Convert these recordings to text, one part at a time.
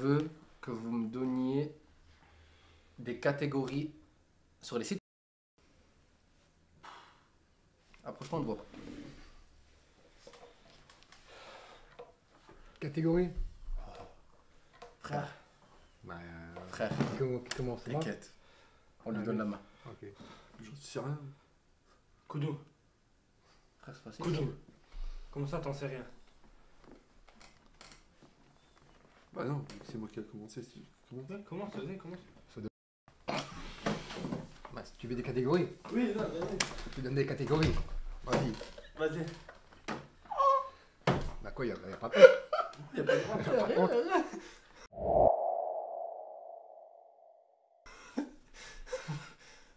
veux que vous me donniez des catégories sur les sites. Approche-toi, on ne voit pas. Catégorie? Frère. Bah, frère. Comment ça? T'inquiète. On lui donne la main. Ok. Je sais rien. Koudou. Frère, c'est facile. Koudou. Comment ça, t'en sais rien? Bah non, c'est moi qui a commencé. Comment ça? Comment ça? Bah, si tu veux des catégories. Oui, non, vas-y. Tu donnes des catégories. Vas-y. Vas-y. Bah quoi, y'a pas de compte. Y'a pas de compte.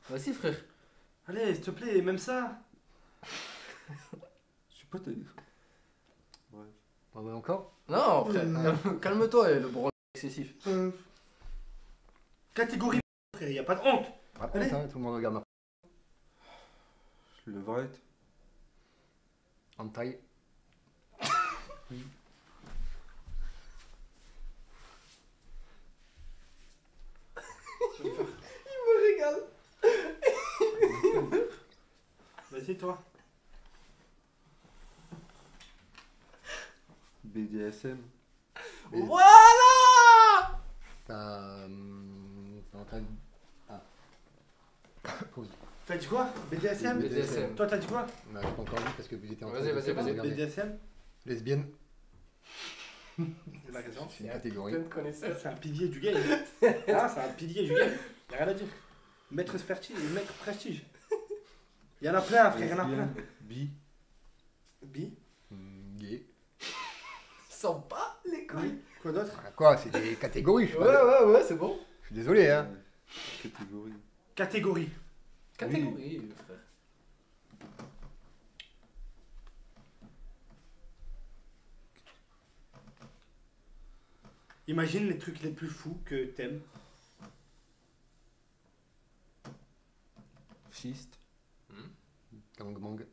Vas-y, frère. Allez, s'il te plaît, même ça. Je sais pas, t'as dit. Ouais. Pas mal encore? Non, frère. Calme-toi, le bron excessif. Catégorie, frère, y'a pas de honte. Allez, tout le monde regarde ma. Le vrai. En taille. Il me régale. Vas-y toi. BDSM. Voilà. T'es en train de... Ah. T'as dit quoi? BDSM. BDSM. Toi t'as dit quoi? Non, j'ai pas encore dit parce que vous étiez en train de... Vas-y. BDSM. Lesbienne. C'est une catégorie. C'est un pilier du game. Ah, c'est un pilier du game. Y'a rien à dire. Maître expertise et maître prestige. Y'en a plein, frère, y'en a plein. Bi. Bi. Gay. Sans pas les couilles. Quoi d'autre? Quoi, c'est des catégories, je sais pas. Ouais, c'est bon. Je suis désolé, hein. Catégorie. Catégorie. Catégorie, frère. Imagine les trucs les plus fous que t'aimes. Fist. Gangbang.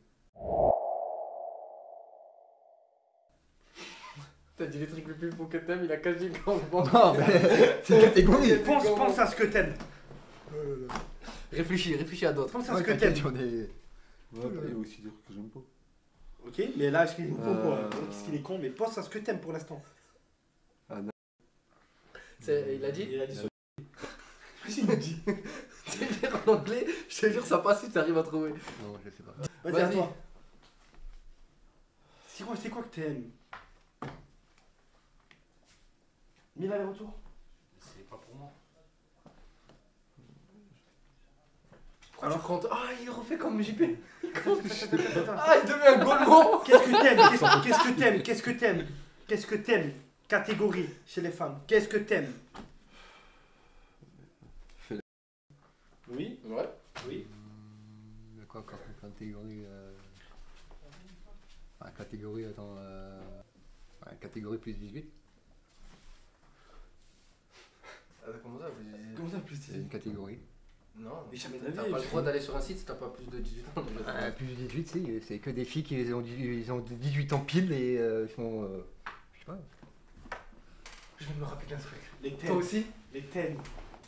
T'as dit les trucs les plus fous que t'aimes, il a caché gangbang. Non, mais c'est une catégorie. Pense à ce que t'aimes. Réfléchis à d'autres. Pense à ce que t'aimes. Il y a aussi des trucs que j'aime pas. Ok, mais là, est-ce qu'il est con quoi? Qu'est-ce qu'il est con, mais pense à ce que t'aimes pour l'instant. Il a dit ce... Il a dit. Tu sais lire en anglais, je te jure, ça passe si tu arrives à trouver. Non, je sais pas. Vas-y, à toi. C'est quoi que t'aimes? 1000 allers-retours? C'est pas pour moi. Alors quand... Ah, il refait comme JP. Ah, il devient un golemon. Qu'est-ce que t'aimes? Catégorie chez les femmes. Qu'est-ce que t'aimes? Oui, ouais. Oui. Quoi encore? Catégorie. Catégorie, attends. Catégorie plus 18. Comment ça plus 18? Comment ça plus 18? Une catégorie. Non, mais t'as pas le droit d'aller sur un site si t'as pas plus de 18 ans. Plus de 18, si. C'est que des filles qui ont 18 ans pile et font. Je sais pas. Je viens de me rappeler un truc. Les thèmes. Toi aussi? Les thèmes.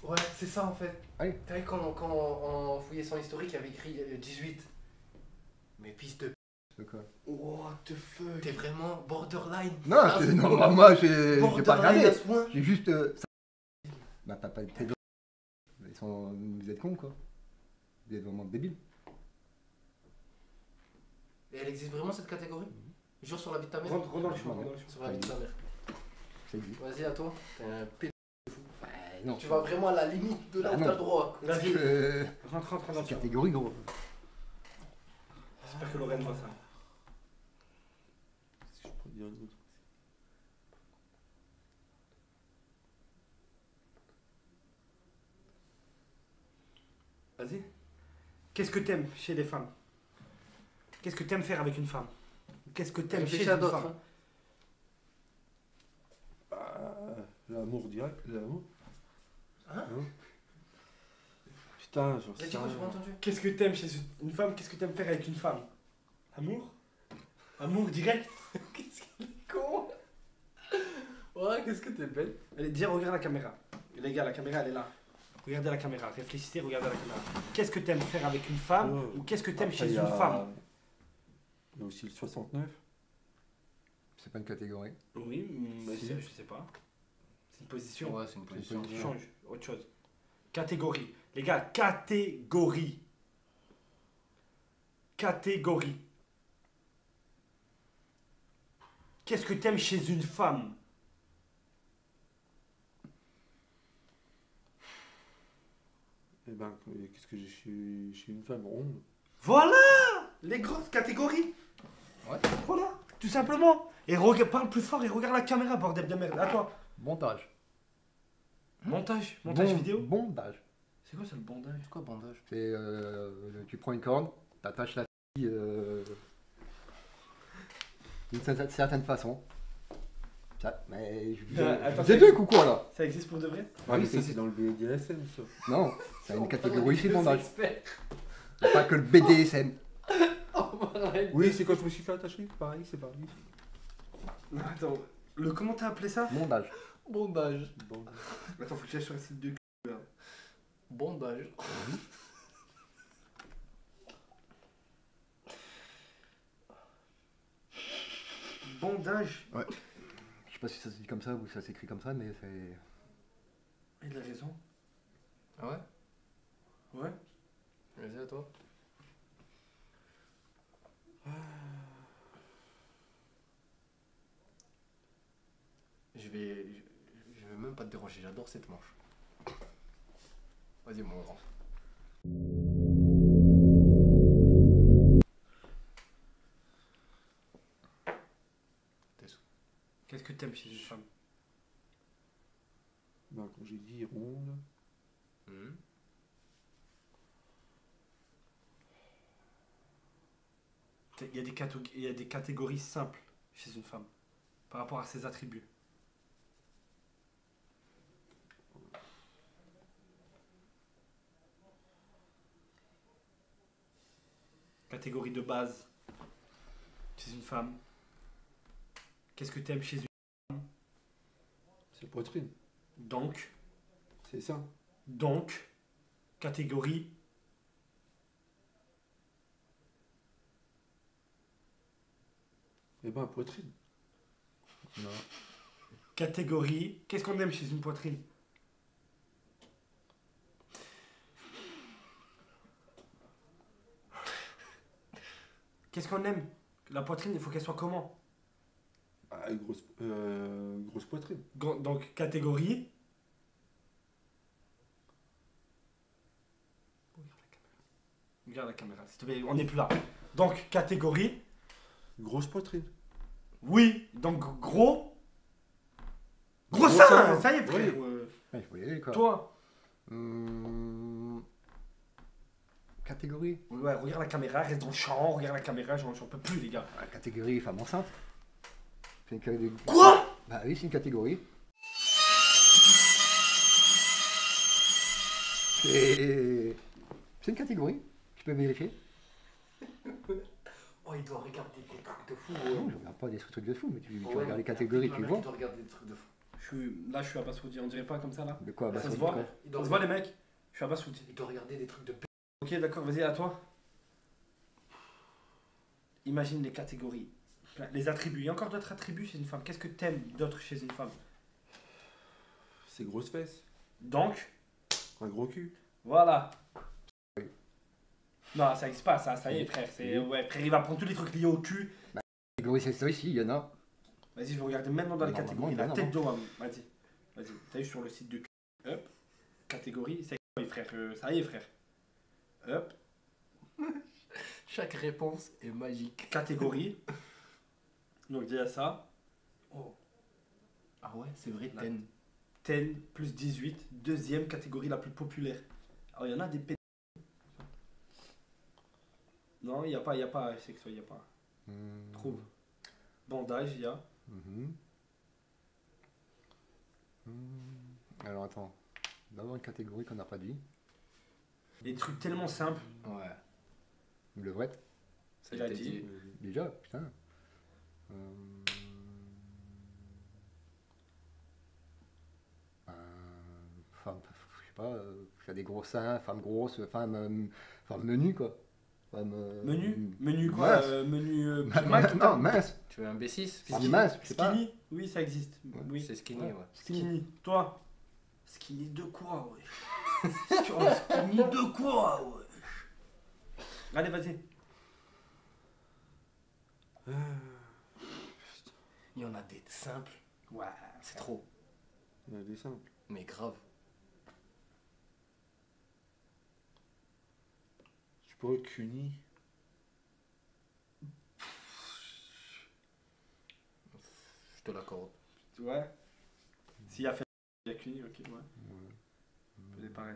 Ouais, c'est ça en fait. Allez. T'as vu quand on fouillait son historique, il y avait écrit 18. Mais pisse de p. C'est quoi? What the fuck? T'es vraiment borderline? Non, non, moi j'ai pas regardé. J'ai juste. Bah, t'as pas de thèmes. Vous êtes cons quoi. Vous êtes vraiment débiles. Et elle existe vraiment cette catégorie? Jure sur la vie de ta mère. Rentre dans le chemin. Sur la vie de ta mère. Vas-y, à toi. T'es un p*** de fou. Bah, non. Tu vas vraiment à la limite de là où t'as le droit. Vas-y. Rentre dans la catégorie, gros. J'espère que Lorraine voit ça. Qu'est-ce que je pourrais dire une autre? Vas-y. Qu'est-ce que t'aimes chez les femmes? Qu'est-ce que t'aimes faire avec une femme? Qu'est-ce que t'aimes chez une femme? L'amour direct, l'amour. Hein? Putain, j'en sais rien. Qu'est-ce que t'aimes chez une femme? Qu'est-ce que t'aimes faire avec une femme? Amour? Amour direct? Qu'est-ce qu'il est con? Ouais, Qu'est-ce que t'es belle. Allez, dis, regarde la caméra. Les gars, la caméra, elle est là. Regardez la caméra, réfléchissez, regardez la caméra. Qu'est-ce que t'aimes faire avec une femme ou qu'est-ce que t'aimes chez une femme? Il y a aussi le 69. C'est pas une catégorie. Oui, mais si. Je sais pas. C'est une position. Ouais, c'est une position. Tu changes, autre chose. Catégorie. Les gars, catégorie. Catégorie. Qu'est-ce que t'aimes chez une femme? Eh ben, qu'est-ce que j'ai chez une femme ronde? Voilà! Les grosses catégories! Ouais. Voilà, tout simplement! Et parle plus fort et regarde la caméra, bordel de merde, à toi! Montage. Montage? Montage vidéo? Bondage. C'est quoi ça le bondage? C'est quoi bondage? C'est tu prends une corde, t'attaches la fille d'une certaine façon. Mais c'est deux coucou là. Ça existe pour de vrai? Ah oui, ça c'est dans le BDSM ça. Non, c'est une catégorie de bondage. Il n'y a pas que le BDSM. Oui, c'est quand je me suis fait attacher, pareil, c'est pareil. Non, attends, comment t'as appelé ça? Bondage. Bondage. Bondage. Attends, faut que j'aille sur un site de cul là. Bondage. Bondage. Ouais. Je sais pas si ça se dit comme ça ou ça s'écrit comme ça, mais c'est... Il a raison. Ah ouais? Ouais. Vas-y, à toi. Je vais même pas te déranger, j'adore cette manche. Vas-y, mon grand. Qu'est-ce que t'aimes chez une femme? Ben, quand j'ai dit ronde. Il y a des catégories simples chez une femme par rapport à ses attributs. Catégorie de base chez une femme. Qu'est-ce que t'aimes chez une femme? C'est poitrine. Donc. C'est ça. Donc. Catégorie. Eh ben, poitrine. Non. Catégorie. Qu'est-ce qu'on aime chez une poitrine? Qu'est-ce qu'on aime? La poitrine, il faut qu'elle soit comment? Grosse poitrine. Donc, catégorie. Regarde la caméra. S'il te plaît, on n'est plus là. Donc, catégorie. Grosse poitrine. Oui, donc gros. Gros sein, ça y est, frère. Il faut y aller, quoi. Toi. Catégorie. Ouais, regarde la caméra, reste dans le champ, regarde la caméra, j'en peux plus, les gars. La catégorie femme enceinte. Quoi? Bah oui, c'est une catégorie. C'est une catégorie. Tu peux vérifier. Oh, il doit regarder des trucs de fou. Non, je regarde pas des trucs de fou, mais tu regardes les catégories, tu vois. Il doit regarder des trucs de fou. Là, je suis abasourdi. On dirait pas comme ça, là. De quoi abasourdi? Ça se voit, les mecs. Je suis abasourdi. Il doit regarder des trucs de p***. Ok, d'accord, vas-y, à toi. Imagine les catégories. Les attributs. Il y a encore d'autres attributs chez une femme. Qu'est-ce que t'aimes d'autre chez une femme? Ses grosses fesses. Donc? Un gros cul. Voilà. Oui. Non, ça n'existe pas, ça y est, frère. Ouais, frère, il va prendre tous les trucs liés au cul. Bah, catégorie, c'est ça ici, il y en a. Vas-y, je vais regarder maintenant dans les catégories. La tête d'homme. Vas-y. Vas-y. T'as eu sur le site de cul. Hop. Catégorie. Ça y est, frère. Hop. Chaque réponse est magique. Catégorie. Donc déjà ça. Oh. Ah ouais, c'est vrai, ten. Ten plus 18, deuxième catégorie la plus populaire. Alors il y en a des pédés. Non, il n'y a pas, sexo, il n'y a pas. Trouve. Bandage, il y a. Alors attends, d'abord une catégorie qu'on n'a pas dit. Des trucs tellement simples. Ouais. Le vrai, ça l'a dit. Déjà, putain. femme, je sais pas, qui a des gros seins, femme grosse, femme menue quoi. Menu quoi mince. Menu Mac, non, mince. Tu veux un B6? Skinny, mince, je sais pas. Skinny, oui, ça existe. Ouais. Oui, c'est skinny, ouais. Skinny. Toi, skinny de quoi, ouais? Skinny de quoi, ouais? Allez, vas-y. Il y en a des simples. Ouais. C'est trop. Il y en a des simples. Mais grave. Oh, cuny. Je te l'accorde. Ouais. S'il y a fait, il y a cuny, ok, ouais. C'est pareil.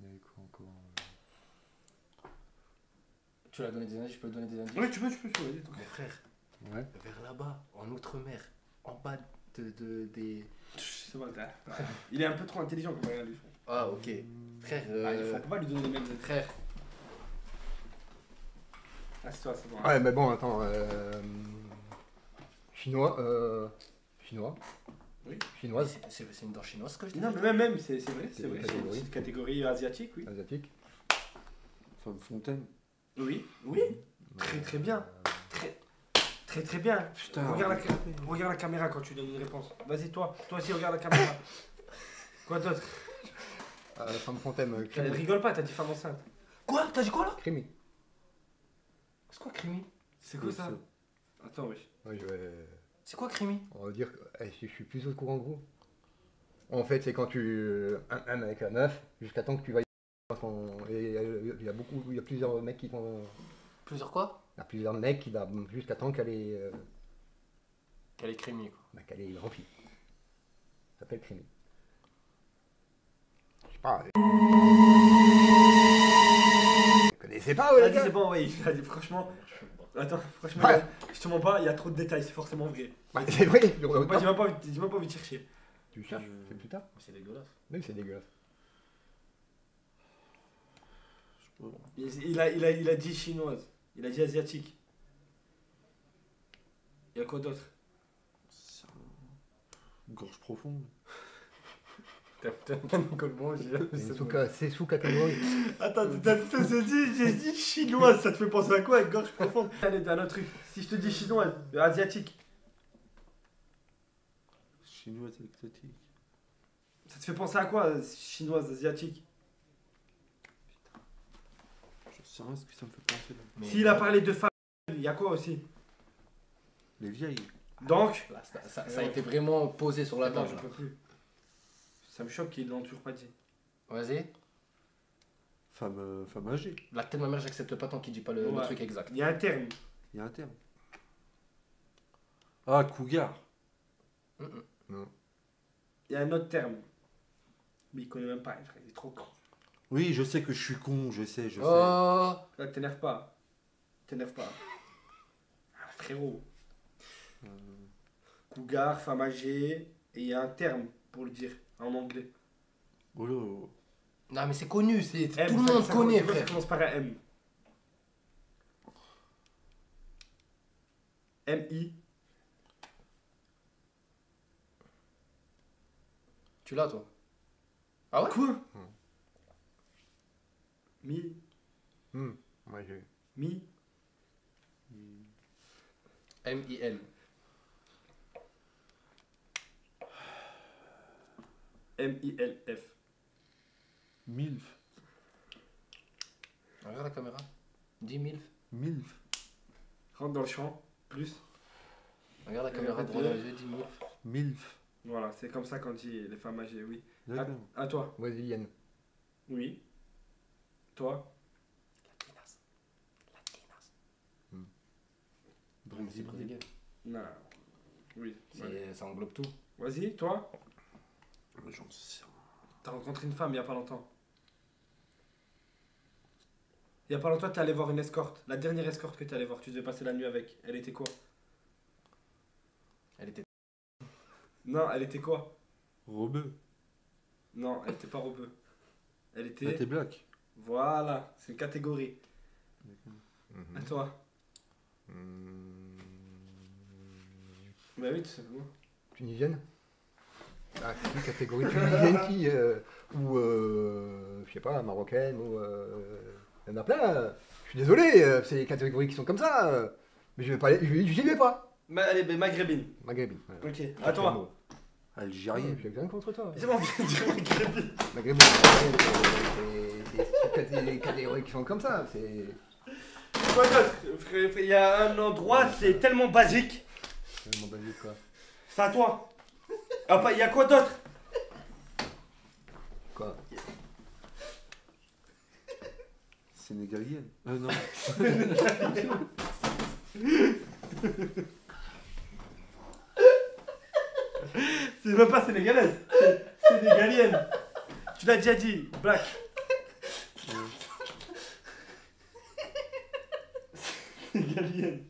Il y a quoi encore? Tu l'as donné des indices, je peux donner des indices? Oui, tu peux, vas-y, ton frère. Ouais. Vers là-bas, en outre-mer, en bas des... C'est bon, il est un peu trop intelligent pour regarder. Ah, ok. Frère, faut pas lui donner les mêmes aides. Frère. Ah, c'est toi, c'est bon. Hein. Ouais, mais bon, attends. Chinois. Chinois. Oui. Chinoise. C'est une dent chinoise que je dis. Non, mais même, c'est vrai. C'est une catégorie asiatique, oui. Asiatique. Femme fontaine. Oui. Très bien. Très bien. Putain. Regarde la caméra quand tu donnes une réponse. Vas-y, toi aussi, regarde la caméra. Quoi d'autre? Femme fontaine, crimi. Rigole pas, t'as dit femme enceinte. Quoi? T'as dit quoi là? Crimi. C'est quoi crimi? C'est quoi ça? Attends, oui. Ouais, je vais... C'est quoi crimi? On va dire que je suis plus au courant, gros. En fait, c'est quand tu... Un avec un œuf, jusqu'à temps que tu vas... Il y a beaucoup... Il y a plusieurs mecs qui font... Plusieurs quoi? Il y a plusieurs mecs qui... Jusqu'à temps qu'elle est... Qu'elle est crimi, quoi. Bah, qu'elle est remplie. Ça s'appelle crimi. Ah, vous connaissez pas, ouais, c'est bon, oui. Franchement, attends, ouais. Je te mens pas, il y a trop de détails, c'est forcément vrai. Bah, c'est vrai, j'ai même pas envie de chercher. Tu cherches, c'est plus tard. C'est dégueulasse. Oui, c'est dégueulasse. Il a dit chinoise, il a dit asiatique. Il y a quoi d'autre? Gorge profonde. C'est sous-catégorie. Attends, j'ai dit chinoise, ça te fait penser à quoi avec gorge profonde? Allez, un autre truc. Si je te dis chinoise, asiatique. Chinoise, asiatique. Ça te fait penser à quoi, chinoise, asiatique? Putain. Je sais rien ce que ça me fait penser là. S'il a parlé de femmes, il y a quoi aussi? Les vieilles. Donc là, ça a été vraiment posé sur la table. Je peux plus. Ça me choque qu'ils l'ont toujours pas dit. Vas-y. Femme âgée. La tête de ma mère, j'accepte pas tant qu'il dit pas le truc exact. Il y a un terme. Ah, cougar. Non. Il y a un autre terme. Mais il connaît même pas, il est trop con. Oui, je sais que je suis con, je sais. Oh. Là, t'énerve pas. Ah, frérot. Cougar, femme âgée, et il y a un terme pour le dire. En anglais. Oh là. Non mais c'est connu, tout le monde connaît. Ça commence par un M. M-I. Tu l'as toi? Ah ouais? Quoi? Mi. Ouais, j'ai eu. Mi. M-I-L. M-I-L-F. Milf. Regarde la caméra. Dis milf. Milf. Rentre dans le champ. Plus. Regarde la caméra droit dans les yeux. Dis milf. Milf. Voilà, c'est comme ça qu'on dit les femmes âgées, oui. À toi. Brésilienne. Oui. Toi. Latinas. Brésilienne. Non. Oui. Ça englobe tout. Vas-y, toi. T'as rencontré une femme il y a pas longtemps. Il y a pas longtemps, t'es allé voir une escorte. La dernière escorte que t'es allé voir, tu devais passer la nuit avec. Elle était quoi? Elle était... Non, elle était quoi? Robeux. Non, elle était pas robeux. Elle était black. Voilà, c'est une catégorie. À toi. Bah oui, tout simplement. Tunisienne. Ah, c'est une catégorie tunisienne qui, ou je sais pas, marocaine, ou il y en a plein. Je suis désolé, c'est des catégories qui sont comme ça. Mais je vais pas, j'y vais pas. Allez, mais maghrébine. Maghrébine. Ouais. Ok. À toi. Algérien. J'ai rien contre toi. C'est bon, on vient de dire maghrébine. Maghrébine. Les catégories qui sont comme ça, c'est. Quoi d'autre? Il y a un endroit, c'est tellement basique. Tellement basique quoi. C'est à toi. Ah, il y a quoi d'autre? Quoi? Sénégalienne. Non. C'est même pas sénégalaise. Sénégalienne. Tu l'as déjà dit, black. Sénégalienne.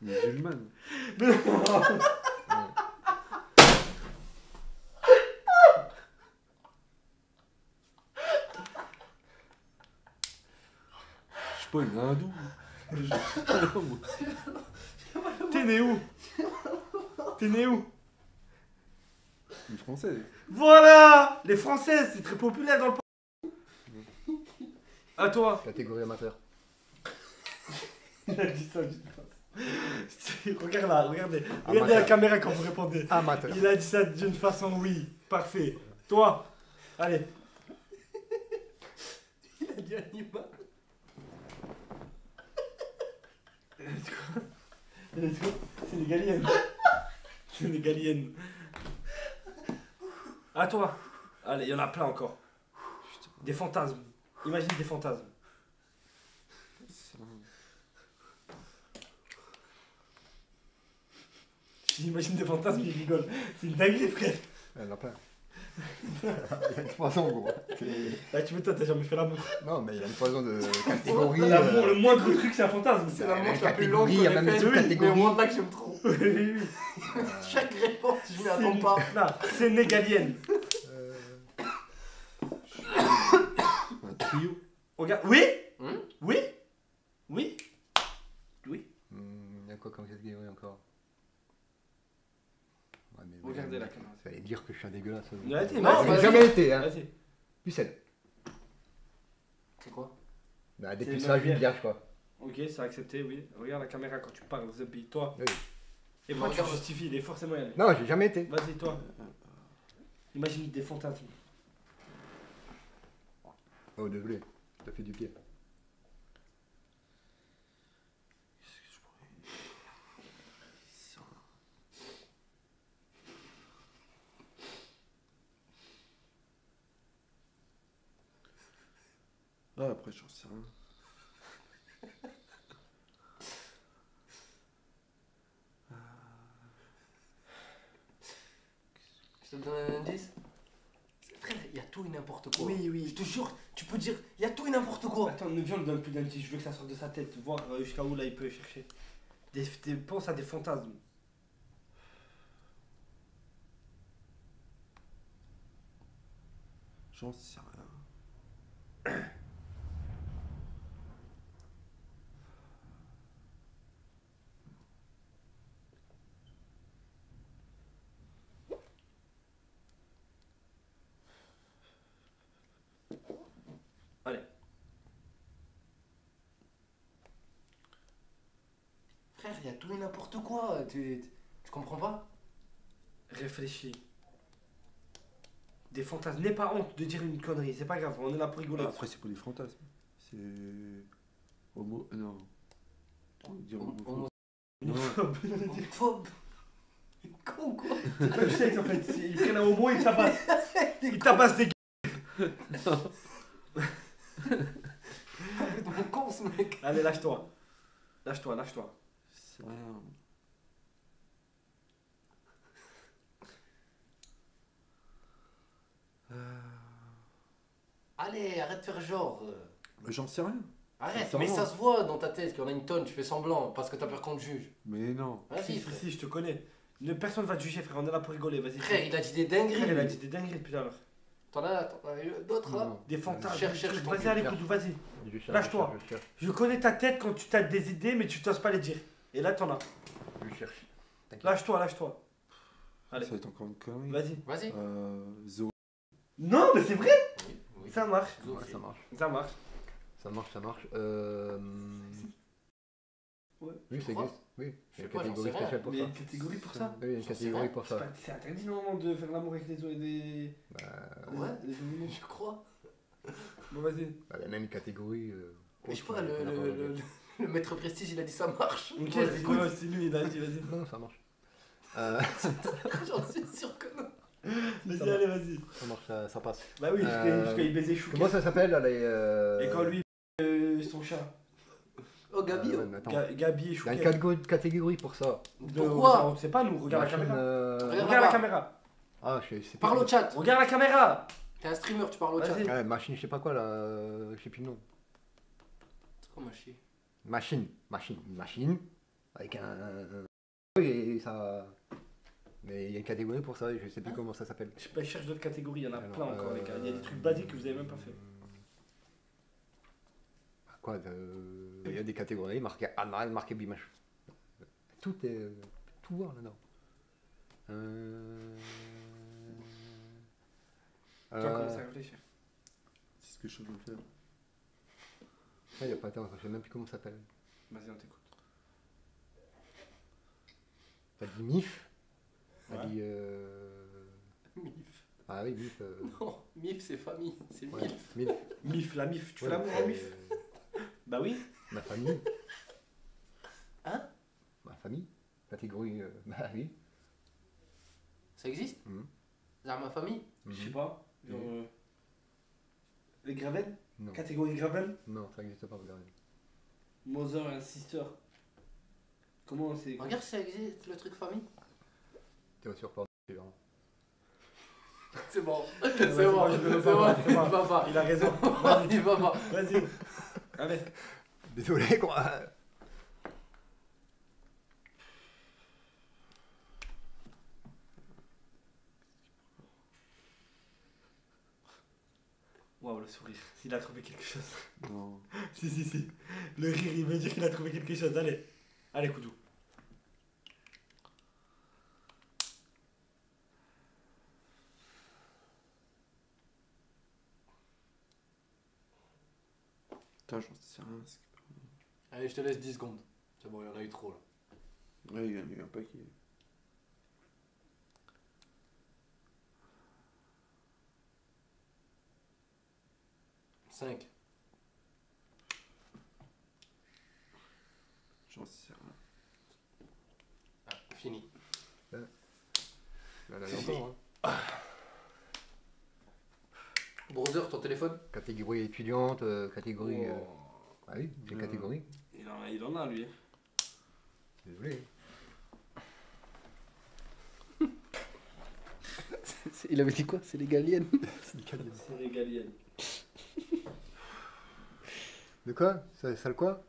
Musulmane. Non. Je sais pas, il est hindou. T'es né où? T'es né où? Une française. Voilà. Les françaises, c'est très populaire dans le... À toi. Catégorie amateur. Il a dit ça d'une façon... Regarde là, regardez. Regardez la caméra quand vous répondez. Amateur. Il a dit ça d'une façon, oui. Parfait. Toi. Allez. Il a dit animal. Sénégalienne. Sénégalienne. À toi. Allez, il y en a plein encore. Des fantasmes. Imagine des fantasmes. J'imagine des fantasmes, il rigole. C'est une dinguerie, frère. Il y en a plein. Il y a une poison, gros. Là, tu veux, toi, t'as jamais fait l'amour. Non, mais il y a une poison de catégorie. L'amour, le moindre truc, c'est un fantasme. C'est l'amour la plus longue. Il y a même des catégories. Moins là que je me trompe. Oui. Chaque réponse, je ne l'attends pas. Non, sénégalienne. Un tuyau. Regarde. Oui. Oui. Oui. Oui. Il y a quoi comme catégorie encore? Regardez la caméra. Ça allait dire que je suis un dégueulasse. Non, ça n'a jamais été. Hein. Pucelle. C'est quoi? Bah, des pucelles du vierge, quoi. Ok, c'est accepté, oui. Regarde la caméra quand tu parles, Zebby. Toi. Oui. Et moi, tu justifies, il est forcément allé. Non, j'ai jamais été. Vas-y, toi. Imagine des fantasmes. Oh, désolé. T'as fait du pied. Ah, après, j'en sais rien. Je te donne un indice? Frère, il y a tout et n'importe quoi. Oui, oui. Je te jure, tu peux dire, il y a tout et n'importe quoi. Attends, ne viens, on ne donne plus d'indice. Je veux que ça sorte de sa tête, voir jusqu'à où là il peut chercher. Pense à des fantasmes. J'en sais rien. Il y a tout et n'importe quoi, tu comprends pas? Réfléchis. Des fantasmes, n'aie pas honte de dire une connerie, c'est pas grave, on est là pour rigoler. Après, c'est pas des fantasmes, c'est... Homo... non... Homophobe. Il est con, quoi. C'est pas le sexe, en fait, il prennent un homo et il tabasse. Il tabasse des gueules. Non. T'es mon con, ce mec. Allez, lâche-toi. Lâche-toi, lâche-toi. Ouais. Allez, arrête de faire genre. Mais j'en sais rien. Arrête, mais ça se voit dans ta tête qu'il y en a une tonne, tu fais semblant parce que t'as peur qu'on te juge. Mais non. Vas-y, frère. Si, je te connais. Personne va te juger, frère, on est là pour rigoler, vas-y. Frère, il a dit des dingueries. Frère, il a dit des dingueries depuis tout à l'heure. T'en as d'autres là? Des fantasmes. Vas-y, allez, vas-y. Lâche-toi. Je connais ta tête quand tu t'as des idées, mais tu t'oses pas les dire. Et là, t'en as. Je cherche. Lâche-toi, lâche-toi. Allez. Ça va être encore une connerie. Vas-y. Vas-y. Zo. Non, mais c'est vrai. Oui, oui. Ça marche. Zo, ouais, ça marche. Ça marche. Ça marche, ça marche. Ouais. Oui, ça existe. Oui. Il y a une catégorie spéciale pour ça. Il y a une catégorie pour ça. Oui, il y a une catégorie pour ça. C'est interdit normalement de faire l'amour avec les os et des. Bah. Ouais, les animaux. Je crois. Bon, vas-y. Bah, la même catégorie. Mais je sais pas, le maître prestige il a dit ça marche. Ok, c'est lui, il a dit vas-y. Non, ça marche. J'en suis sûr que non. Vas-y, allez, vas-y. Ça marche, ça passe. Bah oui, jusqu'à y baiser chou. Comment ça s'appelle là les. Et quand lui, son chat. Oh, Gabi, Gabi et Chouquet. Il y a une catégorie pour ça. Pourquoi? On sait pas, nous. Regarde la caméra. Regarde la caméra. Ah, je sais pas. Parle au chat. Regarde la caméra. T'es un streamer, tu parles au chat. Ouais, machine, je sais pas quoi là. Je sais plus le nom. C'est quoi, machine? Machine. Avec un. Et ça. Mais il y a une catégorie pour ça, je sais plus comment ça s'appelle. Je sais pas, je cherche d'autres catégories, il y en a plein encore, les gars. Il y a des trucs basiques que vous avez même pas fait. Quoi de... Il y a des catégories marquées anal, marquées bimache. Tout est. Tout voir là-dedans. Tu vas commencer à réfléchir. C'est ce que je veux faire. Il n'y a pas de temps, je sais même plus comment ça s'appelle. Vas-y, on t'écoute. T'as dit MIF. T'as dit MIF. Ah oui, MIF. Non, MIF c'est famille, c'est MIF. Ouais, MIF, la MIF, tu fais l'amour en MIF. Bah oui. Ma famille. Hein? Ma famille. Catégorie. Bah oui. Ça existe? Genre ma famille? Je sais pas. Les Gravel? Non. Catégorie Gravel? Non, ça existe pas, Gravel. Mother and sister. Comment c'est. Regarde si ça existe le truc famille. T'es sûr pas. C'est bon. C'est bon, c'est bon. Il a raison. Il va pas. Vas-y. Allez. Désolé quoi. Waouh, le sourire. Il a trouvé quelque chose. Non. Si. Le rire, il veut dire qu'il a trouvé quelque chose. Allez. Allez, Koudou. Putain, j'en sais rien. Allez, je te laisse 10 secondes. C'est bon, il y en a eu trop là. Ouais, il y en a eu un paquet. J'en sais rien. Ah, fini. Là, c'est fini. Hein. Brother, ton téléphone? Catégorie étudiante, catégorie... Oh. Ah oui, j'ai catégorie. Il en a, lui. Désolé. Il avait dit quoi? C'est les galiennes. C'est les galiennes. De quoi? Sale quoi?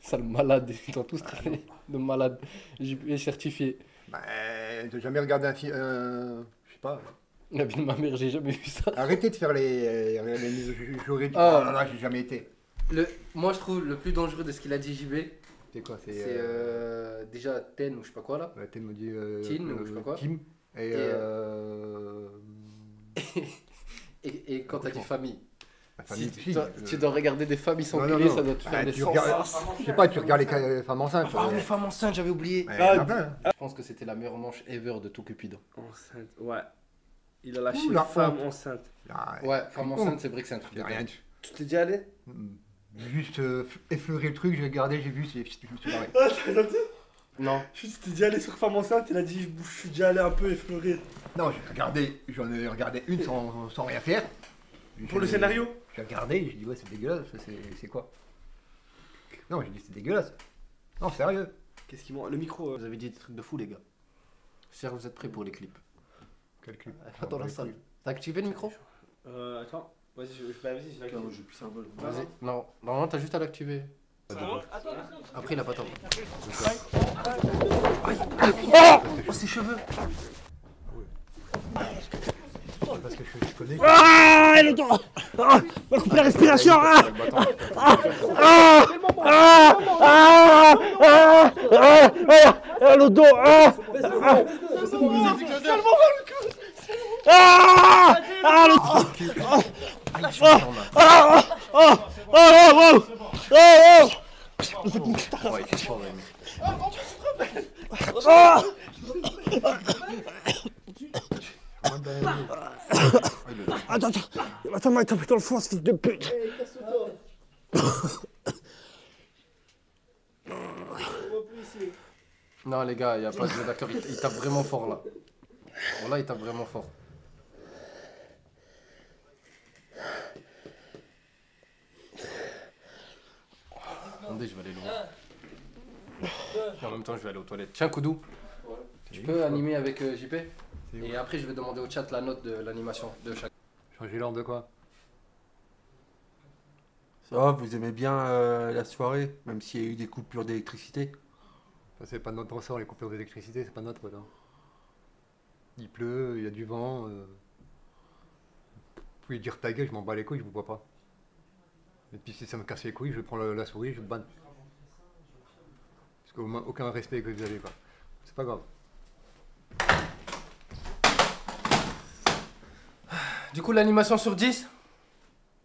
Sale malade, ils sont tous traînés de malade. J'ai certifié. Bah, t'as jamais regardé un film... je sais pas... La vie de ma mère, j'ai jamais vu ça. Arrêtez de faire les mises juridiques. Ah là là, j'ai jamais été. Moi, je trouve le plus dangereux de ce qu'il a dit, JB. C'est quoi? C'est déjà Ten ou je sais pas quoi là. Ten me dit. Tin ou je sais pas quoi. Kim. Et quand t'as dit famille. Si tu dois regarder des familles s'enculer, ça doit te faire des sens. Je sais pas, tu regardes les femmes enceintes. Ah, les femmes enceintes, j'avais oublié. Je pense que c'était la meilleure manche ever de tout Cupidon. Enceinte, ouais. Il a lâché une femme enceinte. Ouais, femme enceinte, c'est vrai que c'est un truc de rien. Tu t'es déjà allé? Juste effleurer le truc, j'ai regardé, j'ai vu, je me suis barré. Ah, t'as déjà dit? Non. Je t'es déjà allé sur femme enceinte, il a dit je suis déjà allé un peu effleurer. Non, j'en ai regardé une sans rien faire. Pour le scénario? J'ai regardé, j'ai dit ouais, c'est dégueulasse, c'est quoi? Non, j'ai dit c'est dégueulasse. Non, sérieux. Qu'est-ce qui manque? Le micro. Vous avez dit des trucs de fou, les gars. J'espère que vous êtes prêts pour les clips. Attends, dans la salle. T'as activé le micro? Attends, vas-y, je l'active. Je puisse un vol. Vas-y. Non, non, t'as juste à l'activer. Après, il a pas tort. Oh, ses cheveux! Parce que je connais. Ah, elle est dans. Ah, on coupe la respiration. Ah, Ah, le dos. Ah, attends, attends, m'a tapé dans le foin, ce fils de pute. Non les gars, il n'y a pas de jeu d'accord, il tape vraiment fort là. Bon là, il tape vraiment fort. Attendez, je vais aller loin. Et en même temps, je vais aller aux toilettes. Tiens, Koudou, tu peux animer avec JP? Et après, je vais demander au chat la note de l'animation de chaque. Changer l'ordre de quoi? Ça va, vous aimez bien la soirée, même s'il y a eu des coupures d'électricité? C'est pas de notre ressort, les coupures d'électricité, c'est pas de notre là. Il pleut, il y a du vent. Vous pouvez dire ta gueule, je m'en bats les couilles, je vous vois pas. Et puis si ça me casse les couilles, je prends la souris, je banne. Parce qu'au moins, aucun respect que vous avez, quoi. C'est pas grave. Du coup, l'animation sur 10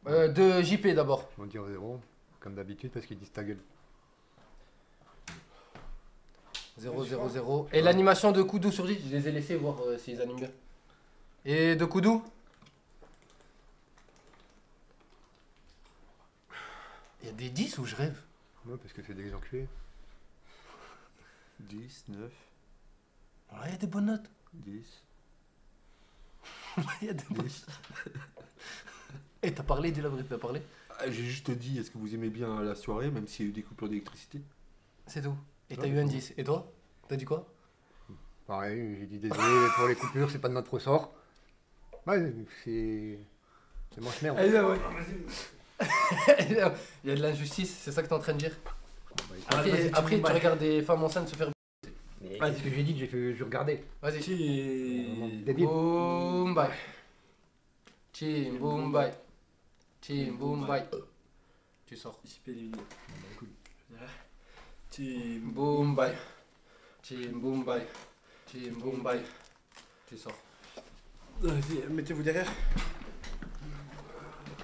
de JP d'abord. On dirait 0, comme d'habitude, parce qu'ils disent ta gueule. 0, 0, 0. Et l'animation de Koudou sur 10, je les ai laissés voir s'ils animent bien. Et de Koudou? Il y a des 10 ou je rêve? Ouais, parce que c'est des enculés. 10, 9. Ouais, il y a des bonnes notes. 10. Il y a des bonnes notes. Et t'as parlé, dis la vérité, t'as parlé? J'ai juste dit, est-ce que vous aimez bien la soirée, même s'il y a eu des coupures d'électricité? C'est tout. Et t'as eu un 10. Et toi? T'as dit quoi? Pareil, j'ai dit désolé pour les coupures, c'est pas de notre ressort. Ouais, c'est... C'est manche merde. Il y a de l'injustice, c'est ça que t'es en train de dire? Après, tu regardes des femmes enceintes se faire... C'est ce que j'ai dit, j'ai regardé. Vas-y. Chimboumbai. Chimboumbai. Chimboumbai. Tu sors. Team Bombay, Team Bombay, Team Bombay. Tu sors. Vas-y, mettez-vous derrière.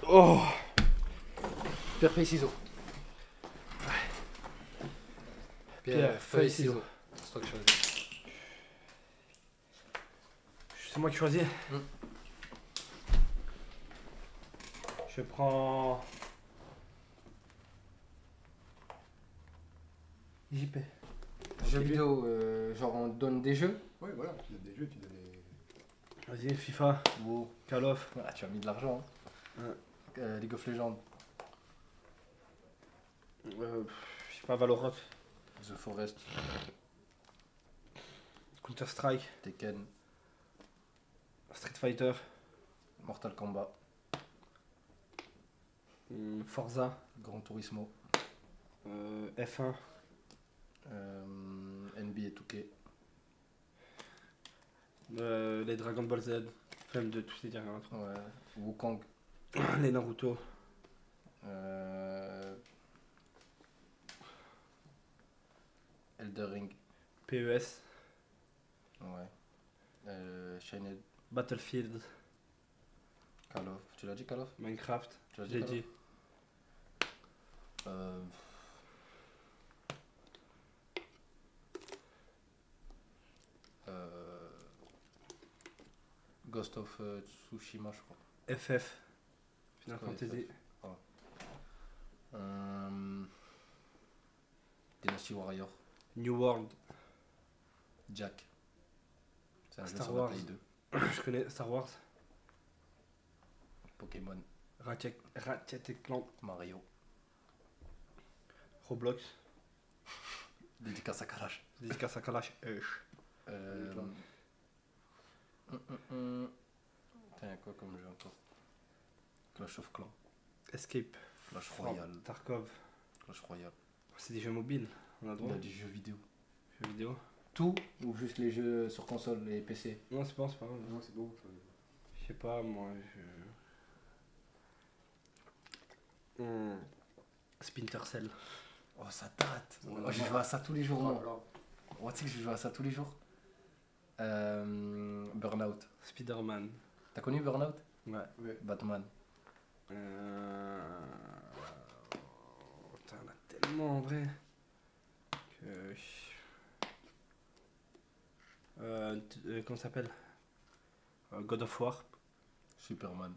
Oh, pierre, feuille, ciseaux. Pierre, feuille, ciseaux. C'est toi qui choisis. C'est moi qui choisis. Je prends... JP. Jeux vidéo, genre on donne des jeux. Ouais, voilà, tu donnes des jeux, tu donnes des... Vas-y, FIFA, wow. Call of. Ah, tu as mis de l'argent. Hein. Ouais. League of Legends. Je sais pas, Valorant. The Forest. Counter-Strike. Tekken. Street Fighter. Mortal Kombat. Forza. Gran Turismo. F1. NBA 2K. Les Dragon Ball Z, même de tous ces derniers trucs. Ouais. Wukong. Les Naruto. Elder Ring. PES. Ouais. Shined. Battlefield. Call of. Tu l'as dit Call of? Minecraft. Tu l'as dit? J'ai dit. Ghost of Tsushima, je crois. FF. Final Fantasy. Oh. Dynasty Warrior. New World. Jack. C'est un jeu sur la Play 2. Je connais Star Wars. Pokémon. Ratchet & Clank. Mario. Roblox. Dédicace à Kalash. Dédicace à Kalash. Tiens, quoi comme jeu encore? Clash of Clans. Escape. Clash Royale. Tarkov. Clash Royale. C'est des jeux mobiles, on a droit. Il y a des jeux vidéo. Jeux vidéo. Tout ou juste les jeux sur console, les PC? Non, c'est pas mal. Non, c'est bon. Je sais pas, moi, je... Splinter Cell. Oh, ça date. Je vois ça tous les jours. Oh, tu sais que je joue à ça tous les jours. Burnout. Spider-Man. T'as connu Burnout? Ouais. Oui. Batman. Putain, on a tellement en vrai. Que... comment ça s'appelle? God of War. Superman.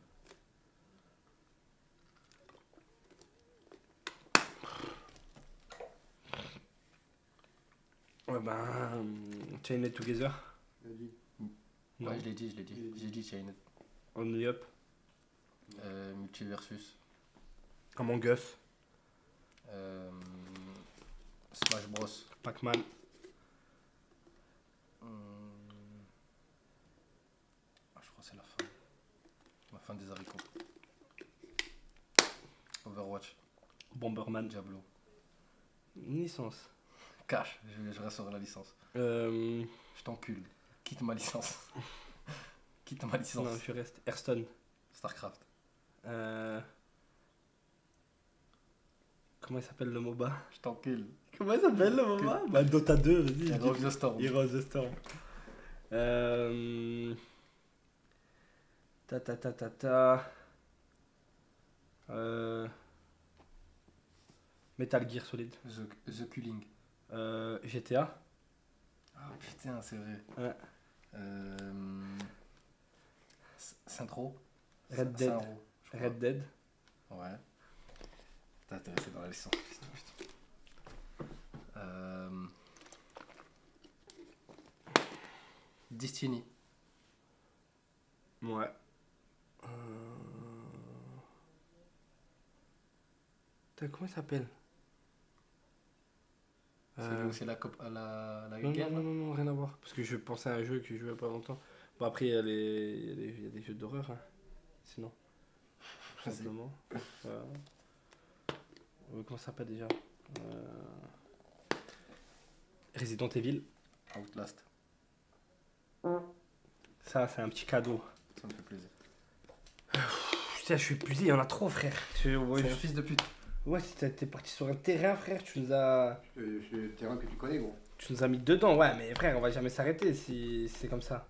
Ouais ben... Chain It Together. Ouais, je l'ai dit, j'ai dit Chain It. Only Up. Multiversus. Among Us. Smash Bros. Pac-Man. Ah, je crois que c'est la fin. La fin des haricots. Overwatch. Bomberman. Diablo. Une licence. Cache, je reste sur la licence. Je t'encule. Quitte ma licence. Quitte ma licence. Non, je reste. Hearthstone. Starcraft. Comment il s'appelle le MOBA? Je t'encule. Comment il s'appelle le MOBA? Bah, Dota 2, vas-y. Heroes of the Storm. Heroes of the Storm. Metal Gear Solid. The Culling. GTA. Ah putain, c'est vrai. Ouais. Syndro. Red Dead. Red Dead. Ouais. T'as intéressé dans la licence. Destiny. Ouais. Comment il s'appelle? C'est la guerre? Non, rien à voir. Parce que je pensais à un jeu que je jouais pas longtemps. Bon, après, il y a des jeux d'horreur. Hein. Sinon. Simplement. Comment ça s'appelle déjà? Resident Evil. Outlast. Ça, c'est un petit cadeau. Ça me fait plaisir. Putain, je suis épuisé, il y en a trop, frère. C'est un fils de pute. Ouais, t'es parti sur un terrain, frère, tu nous as... Le terrain que tu connais, gros. Tu nous as mis dedans, ouais, mais frère, on va jamais s'arrêter si c'est comme ça.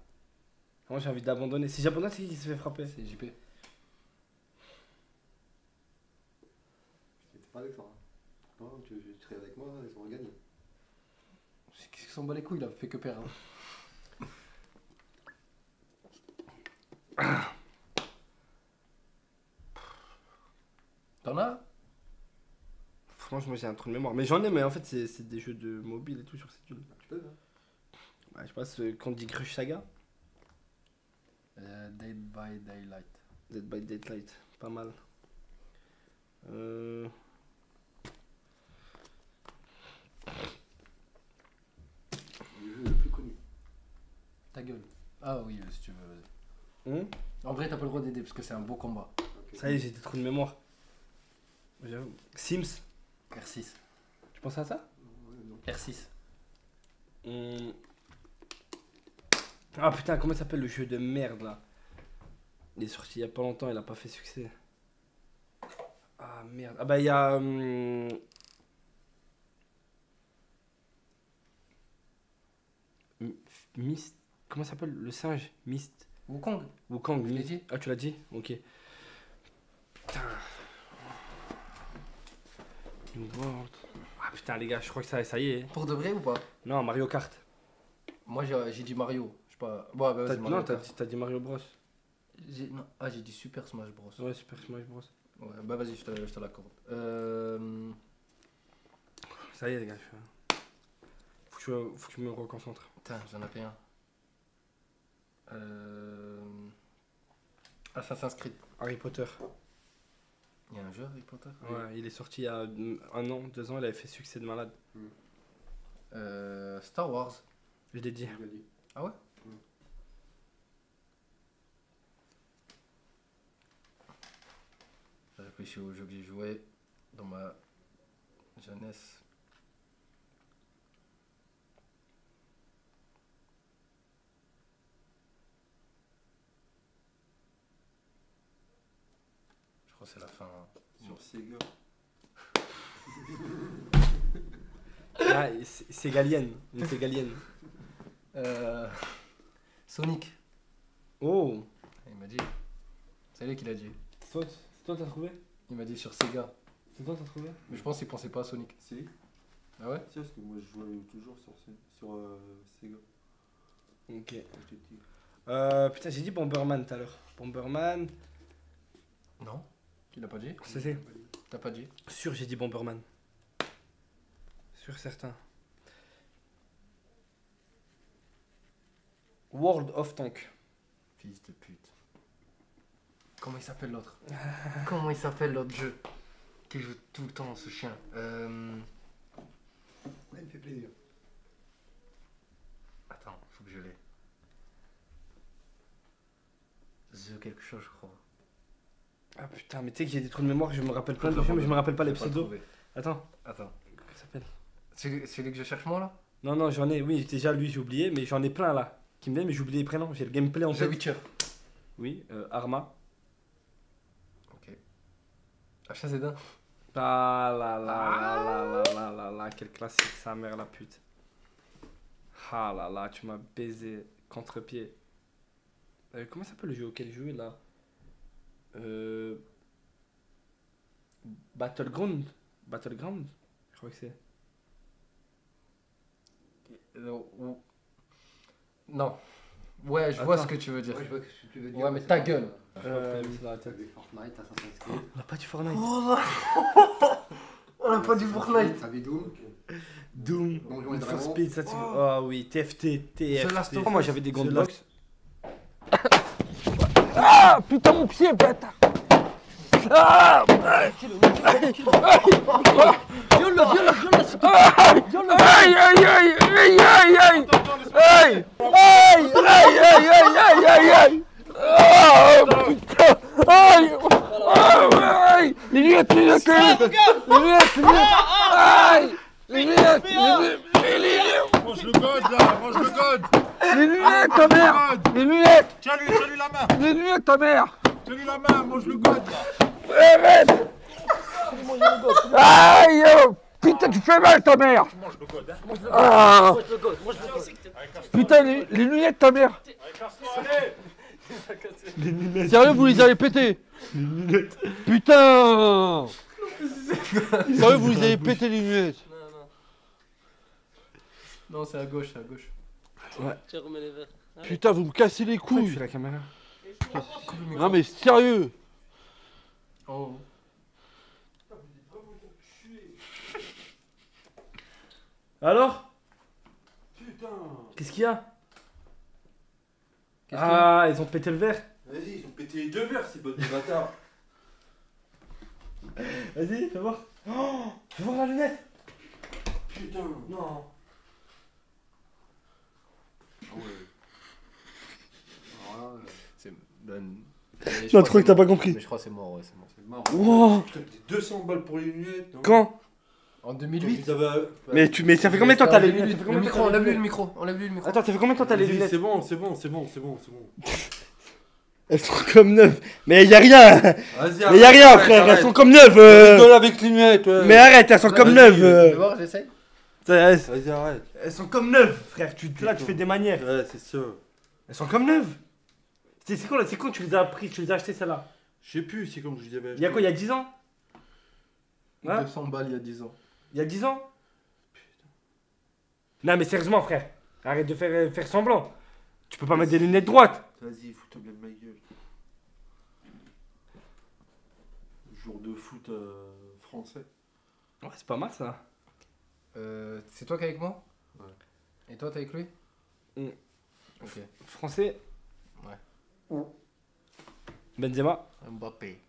Moi, j'ai envie d'abandonner. Si j'abandonne, c'est qui se fait frapper? C'est JP. J'étais pas avec toi. Hein. Non, tu traînes avec moi, ils ont gagné. Qu'est-ce qu'ils s'en bat les couilles, là, fait que perdre. Hein. T'en as? Franchement, j'ai un trou de mémoire. Mais j'en ai, mais en fait, c'est des jeux de mobile et tout sur cellule. Tu peux, ouais, je passe Candy Crush Saga. Dead by Daylight. Dead by Daylight, pas mal. Le jeu le plus connu. Ta gueule. Ah oui, si tu veux, vas-y. En vrai, t'as pas le droit d'aider parce que c'est un beau combat. Okay. Ça y est, j'ai des trous de mémoire. J'avoue. Sims. R6. Tu penses à ça? Non. R6. Ah putain, comment ça s'appelle le jeu de merde là? Il est sorti il y a pas longtemps, il a pas fait succès. Ah merde. Ah bah il y a... Myst. Comment ça s'appelle le singe? Myst. Wukong. Wukong, je l'ai dit. Ah tu l'as dit? Ok. Putain. Ah putain les gars, je crois que ça y est. Pour de vrai ou pas? Non, Mario Kart. Moi j'ai dit Mario, je sais pas. Ouais, bah, non, t'as dit Mario Bros. Non. Ah, j'ai dit Super Smash Bros. Ouais, Super Smash Bros. Ouais, bah vas-y, je te l'accorde. Ça y est les gars, faut que tu me reconcentres. Putain, j'en ai fait un. Assassin's Creed. Harry Potter. Il y a un jeu Harry Potter? Ouais, il est sorti il y a 1 an, 2 ans, il avait fait succès de malade. Star Wars. Je l'ai dit. Ah ouais? J'ai réfléchi aux jeux que j'ai joué dans ma jeunesse. Je crois que c'est la fin. Sur Sega. Ah, c'est Galienne. C'est Galienne. Sonic. Oh. Il m'a dit. C'est lui qui l'a dit. C'est toi qui t'as trouvé? Il m'a dit sur Sega. C'est toi qui t'as trouvé? Mais je pense qu'il pensait pas à Sonic. Si. Ah ouais? Si, parce que moi je jouais toujours sur Sega. Ok. Putain, j'ai dit Bomberman tout à l'heure. Bomberman. Non. Tu l'as pas dit? C'est. T'as pas dit? Sûr, j'ai dit Bomberman. Sûr, certain. World of Tank. Fils de pute. Comment il s'appelle l'autre? Comment il s'appelle l'autre jeu? Qui joue tout le temps ce chien? Il me fait plaisir. Attends, faut que je l'ai. The quelque chose, je crois. Ah putain, mais tu sais que j'ai des trous de mémoire, je me rappelle plein de jeux, mais je me rappelle pas les pseudos. Attends. Attends. Comment ça s'appelle? C'est celui que je cherche moi là? Non, non, j'en ai, oui, déjà lui, j'ai oublié, mais j'en ai plein là. Qui me viennent, mais j'ai oublié les prénoms, j'ai le gameplay en fait. The Witcher. Oui, Arma. Ok. Ah, ça c'est dingue. Ah la la la la la la, quel classique, sa mère la pute. Ah la la, tu m'as baisé contre-pied. Comment ça s'appelle le jeu auquel je jouais là? Battleground. Battleground, je crois que c'est. Non. Ouais, je vois ce que tu veux dire. Ouais, je vois ce que tu veux dire. Ouais, mais ta gueule. Fortnite, Assassin's Creed. On a pas du Fortnite. Oh, on a pas du Fortnite. T'avais Doom. Doom. Need for Speed, ça tu. Ah oui, TFT, TFT. Moi j'avais des gants de boxe. Ah putain mon pied bâtard. Ah Les lunettes ta mère. Mange le god là. Aïe, putain tu fais mal ta mère. Mange le god. Putain les lunettes ta mère. Les lunettes. Sérieux vous les avez pété. Les lunettes. Putain. Sérieux vous les avez pété les lunettes. Non c'est à gauche, c'est à gauche. Ouais. Tu remets les verres. Putain, vous me cassez les couilles! Je fais la caméra. Non, mais sérieux! Oh! Alors? Putain! Qu'est-ce qu'il y a? Ah, ils ont pété le verre! Vas-y, ils ont pété les deux verres, ces bonnes bâtards! Vas-y, fais voir! Oh! Fais voir la lunette! Putain! Non! Ah ouais! Non, truc, t'as pas compris. Mais je crois que c'est mort, ouais, c'est mort. Wow. Putain, 200 balles pour les lunettes. Non. Quand? En 2008. Mais ça fait combien de temps t'as les lunettes? Le micro, on l'a vu le micro. Attends, ça fait combien de temps t'as les lunettes? C'est bon. Elles sont comme neuves. Mais y'a rien. Mais y'a rien, frère. Elles sont comme neuves. Avec les lunettes. Mais arrête, elles sont comme neuves. D'abord, j'essaye. Vas-y, arrête. Elles sont comme neuves, frère. Là, tu fais des manières. Ouais, c'est sûr. Elles sont comme neuves. C'est quoi là? C'est quand tu les as pris, tu les as achetés celle-là? Je sais plus, c'est comme je les avais achetés. Il y a quoi, il y a 10 ans? Hein? 200 balles il y a 10 ans. Il y a 10 ans? Putain. Non mais sérieusement frère, arrête de faire semblant. Tu peux pas mettre des lunettes droites. Vas-y, fous-toi bien de ma gueule. Jour de foot français. Ouais, c'est pas mal ça. C'est toi qui es avec moi? Ouais. Et toi t'es avec lui? Mmh. Ok. Français? Ouais. Benzema, Mbappé,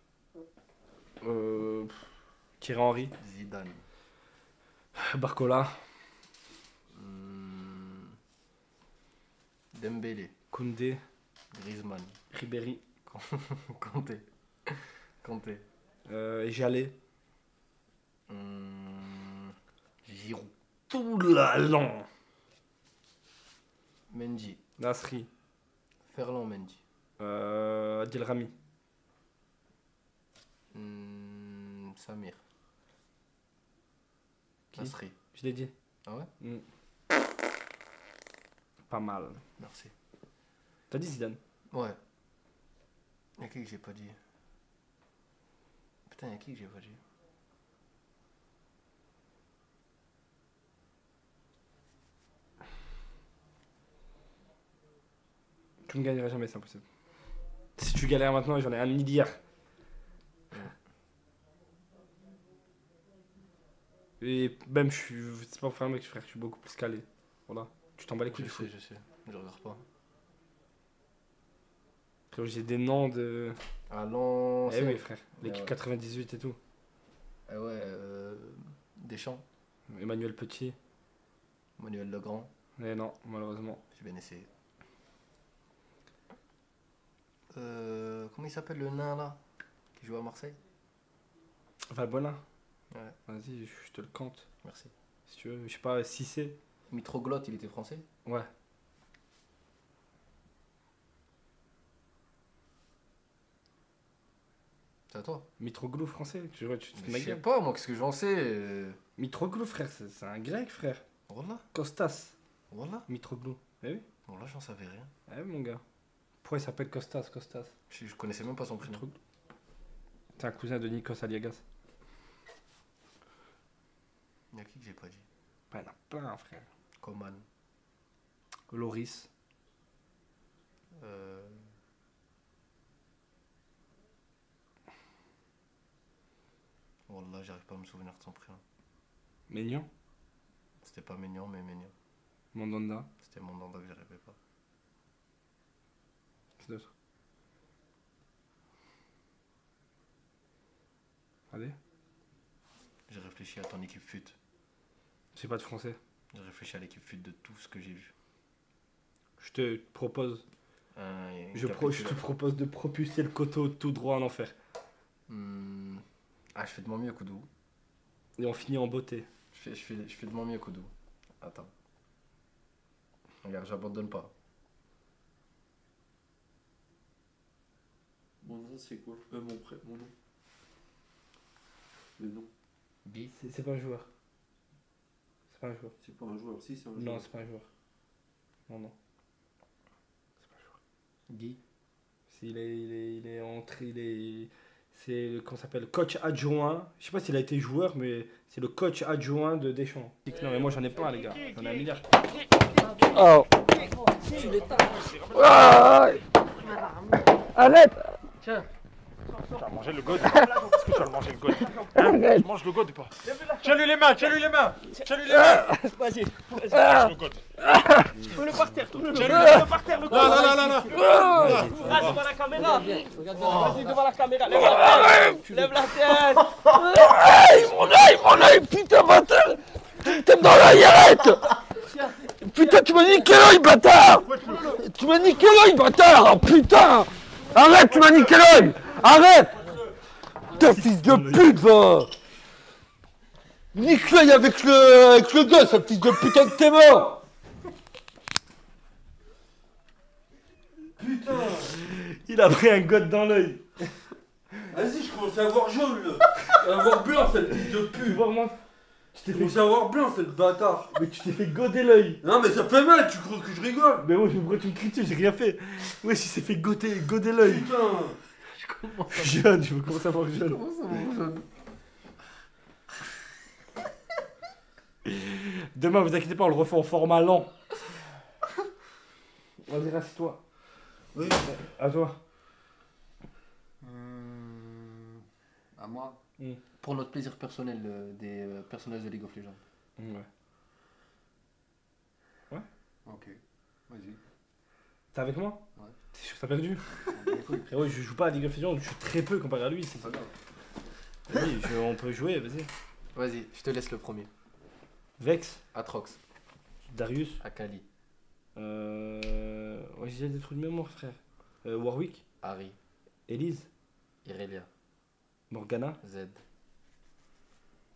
Thierry Henry, Zidane, Barcola, Dembélé, Koundé, Griezmann, Ribéry, Kanté, Jallet, Giroud, Toulalan, Mendy, Nasri, Ferland Mendy. Adil Rami. Samir. Nasri. Je l'ai dit. Ah ouais? Mm. Pas mal. Merci. T'as dit Zidane? Ouais. Y'a qui que j'ai pas dit? Putain, y'a qui que j'ai pas dit? Tu ne gagneras jamais, c'est impossible. Si tu galères maintenant, j'en ai un demi d'hier. Et même, je suis. C'est pas frère, mec, frère, je suis beaucoup plus calé. Voilà. Tu t'en bats les couilles. Je sais, je sais. Je regarde pas. Frère, j'ai des noms de. Ah non. Eh oui, frère. L'équipe 98 et tout. Eh ouais, Deschamps. Emmanuel Petit. Emmanuel Legrand. Eh non, malheureusement. J'ai bien essayé. Comment il s'appelle le nain là qui joue à Marseille? Valbuena. Ouais. Vas-y, je te le compte. Merci. Si tu veux, je sais pas, Cissé. Mitroglot, il était français? Ouais. C'est à toi. Mitroglou français? Tu te je sais pas, moi, qu'est-ce que j'en sais Mitroglou, frère, c'est un grec, frère. Voilà. Costas. Voilà. Mitroglou. Eh oui. Bon, là, j'en savais rien. Eh oui, mon gars. Pourquoi il s'appelle Costas? Costas. Je connaissais même pas son prénom. C'est un cousin de Nikos Aliagas. Y'a qui que j'ai pas dit? Bah, y'en a plein, frère. Coman. Loris. Wallah, j'arrive pas à me souvenir de son prénom. Maignan? C'était pas Maignan, mais Maignan. Mandanda? C'était Mandanda que j'arrivais pas. Allez. J'ai réfléchi à ton équipe fut. C'est pas de français. J'ai réfléchi à l'équipe fut de tout ce que j'ai vu. Je te propose. Je te propose de propulser le coteau tout droit en enfer. Mmh. Ah, je fais de mon mieux, Koudou. Et on finit en beauté. Je fais de mon mieux, Koudou. Attends. Regarde, j'abandonne pas. Mon nom, c'est quoi? Mon nom. Le nom. C'est pas un joueur. C'est pas un joueur. C'est pas un joueur, si, c'est un joueur. Non, c'est pas un joueur. Non, non. C'est pas un joueur. Guy. C'est qu'on s'appelle coach adjoint. Je sais pas s'il a été joueur, mais c'est le coach adjoint de Deschamps. Non, mais moi j'en ai plein, les gars. J'en ai un milliard. Oh! Tu arrête! Tiens. Tu vas manger le god? Est-ce que tu vas manger le god? Tu manges le god ou pas? Tiens-lui les mains, tiens-lui les mains! Tiens-lui les mains! Vas-y, vas-y. Le god. Tourne-le par terre, tourne-le par terre, le god! Non! Ah, devant la caméra! Vas-y, devant la caméra, lève la tête! Lève la tête! Mon œil, putain, bâtard! T'es dans l'œil, arrête! Putain, tu m'as niqué l'œil, bâtard! Tu m'as niqué l'œil, bâtard! Putain! Arrête, tu m'as niqué l'œil! Arrête! Putain, fils de pute, va! Nique l'œil avec le gosse, ce fils de putain de t'es mort! Putain! Il a pris un god dans l'œil! Vas-y, je commence à avoir jaune, là! À avoir blanc, cette fils de pute! Tu t'es fait savoir blanc, cette bâtard! Mais tu t'es fait goder l'œil! Non, mais ça fait mal, tu crois que je rigole? Mais ouais, pourquoi tu me cries dessus? J'ai rien fait! Ouais, si s'est fait goder l'œil! Putain! Jeune, je veux commencer à voir jeune! Je commence à voir jeune! Demain, vous inquiétez pas, on le refait en format lent! Vas-y, rassis-toi! Oui! À toi! À moi? Mmh. Pour notre plaisir personnel des personnages de League of Legends. Mmh, ouais. Ouais. Ok. Vas-y. T'es avec moi? Ouais. T'es sûr que t'as perdu? Frérot, je joue pas à League of Legends, je suis très peu comparé à lui. C'est pas grave. Vas-y, on peut jouer, vas-y. Vas-y, je te laisse le premier. Vex. Atrox. Darius. Akali. Ouais, j'ai des trucs de mémoire, frère. Warwick. Harry. Elise. Irelia. Morgana. Z.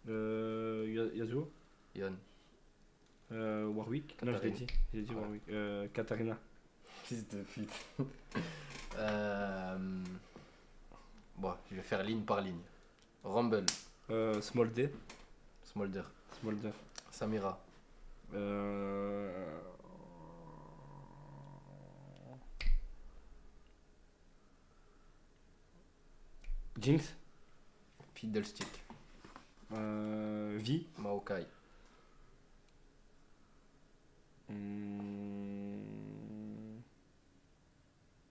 Yasuo. Yon. Warwick. Katharina. Non, je l'ai dit. J'ai dit Warwick. Katharina. Fils de pute. Bon, je vais faire ligne par ligne. Rumble. Smolder. Samira. Jinx. Fiddlestick. Vie. Maokai.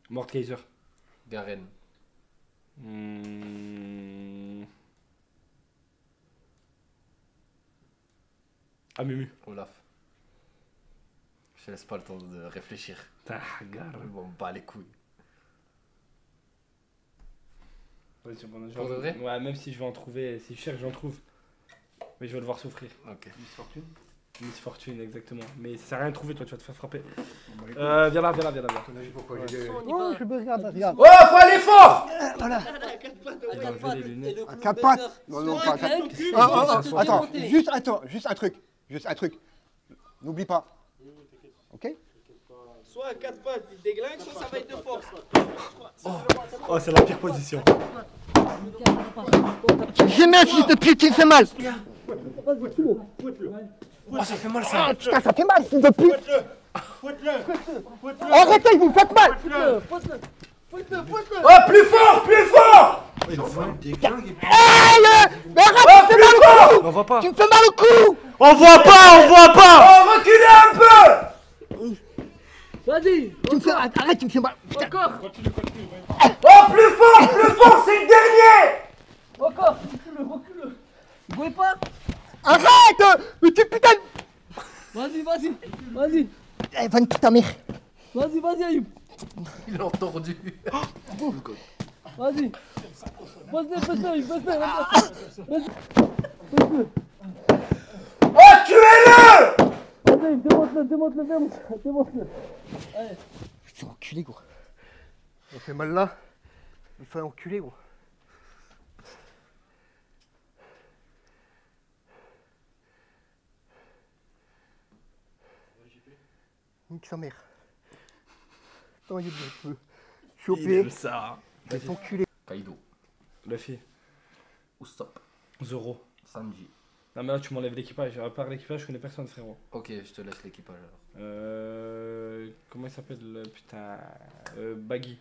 Mordkaiser. Garen. Amumu. Olaf. Je te laisse pas le temps de réfléchir. T'as gare. Bon, bah les couilles. Ouais, ouais, même si je vais en trouver, si je cherche, j'en trouve. Mais je vais devoir souffrir. Ok. Miss Fortune. Miss Fortune, exactement. Mais ça sert à rien de trouver, toi, tu vas te faire frapper. Bon, bah, viens là. T'en as vu pourquoi j'ai des... Oh, je me regarde. Oh, faut aller fort. Voilà. À 4 pattes. Non, non, pas à 4 pattes. Attends, juste un truc. N'oublie pas. Ok. Soit à 4 pattes, il déglingue, soit ça va être de force. Oh, c'est la pire position. C'est mal si je te pute, c'est mal. Oh, ça fait mal ça. Oh, putain, ça fait mal si je te pute. Fouette-le. Arrêtez, vous me faites mal. Fouette-le. Oh, plus fort. Il envoie des déglingues et puis... Mais arrête, tu me fais mal au cou. Tu me fais mal au cou. On voit pas. Oh, reculez un peu. Vas-y! Arrête, tu me fais mal! Encore! Continue! Oh, plus fort, c'est le dernier! Encore! Recule! Vous pouvez pas? Arrête! Mais tu putain! Vas-y! Eh, va une putain merde! Vas-y, Ayoub! Il l'a entendu! Vas-y! Vas-y! Oh, tuez-le! Allez, démonte-le. Allez. Putain, enculé, gros. On fait mal là. Il fallait enculer, gros. Nique sa mère. Attends, il est bien. Il aime ça. Il est enculé. Kaido. Luffy. Usopp. Zoro. Sanji. Non mais là tu m'enlèves l'équipage, à part l'équipage je connais personne frérot. Ok, je te laisse l'équipage alors. Comment il s'appelle le putain... Baggy.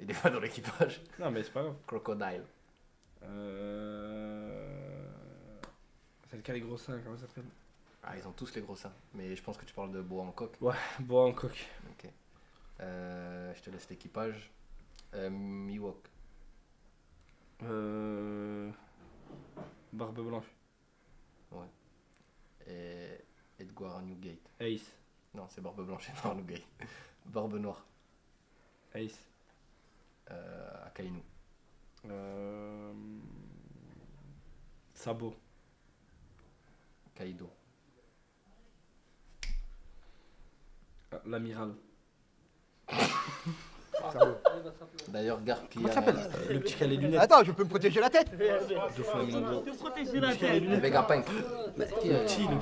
Il est pas dans l'équipage. Non mais c'est pas grave. Crocodile. C'est le cas des gros seins, comment ça s'appelle? Ah ils ont tous les gros seins, mais je pense que tu parles de Boa Hancock. Ouais, Boa Hancock. Ok. Je te laisse l'équipage. Miwok. Barbe blanche. Ouais. Et Edgar Newgate. Ace. Non, c'est Barbe Blanche et Edgar Newgate. Barbe Noire. Ace. Akainu. Sabo. Kaido. L'amiral. D'ailleurs, garde qui s'appelle le petit qui a les lunettes. Attends, je peux me protéger la tête. Je peux protéger la tête. Le Vegapunk. Le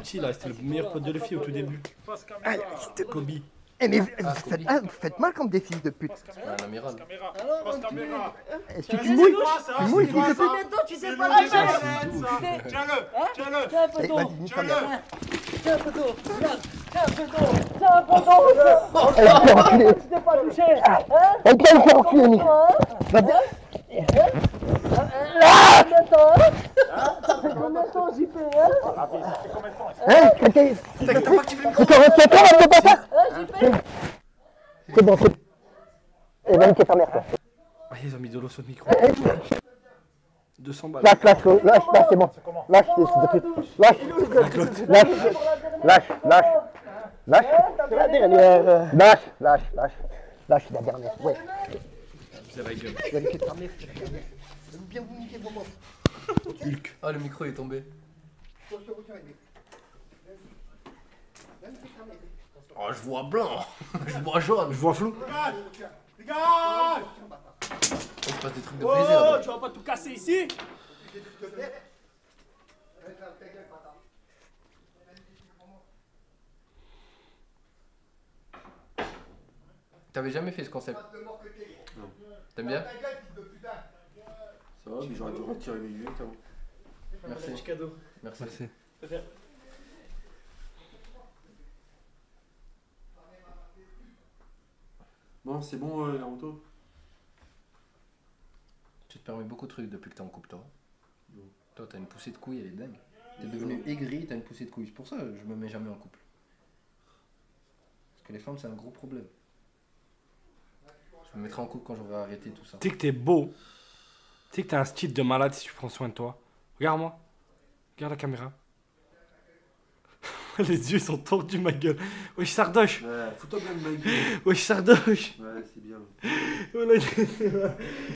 petit là, c'était le meilleur pote de Luffy au tout début. C'était Kobe. Mais vous faites mal comme des fils de pute. C'est un amiral. Est-ce que tu mouilles? Tu mouilles, tu sais pas. Tiens-le. Tiens, poteau. Tu t'es pas touché, hein? Ça fait combien de temps, JP, hein? C'est bon. 200 balles. Lâche, c'est bon. Lâche, c'est la dernière. Ouais. C'est la gueule. Je vais niquer ta mère. Je vais bien vous niquer, maman. Hulk. Ah, le micro est tombé. Oh, je vois blanc. Je vois jaune. Je vois flou. Dégage! Passe des trucs de plaisir. Oh, tu vas pas tout casser ici? T'avais jamais fait ce concept? Non. T'aimes bien? Ça va, mais j'aurais dû retirer mes lunettes avant. Merci. Merci. Bon, c'est bon, Naruto. Tu te permets beaucoup de trucs depuis que t'es en couple, toi. Bon. Toi, t'as une poussée de couilles, elle est dingue. T'es devenu aigri, t'as une poussée de couilles. C'est pour ça que je me mets jamais en couple. Parce que les femmes, c'est un gros problème. Je me mettrai en couple quand j'aurai arrêté tout ça. Tu sais que t'es beau. Tu sais que t'as un style de malade si tu prends soin de toi. Regarde-moi. Regarde la caméra. Les yeux sont tordus, ma gueule. Wesh, Sardoche. Ouais, fous-toi bien de ma gueule. Wesh, Sardoche. Ouais, c'est bien.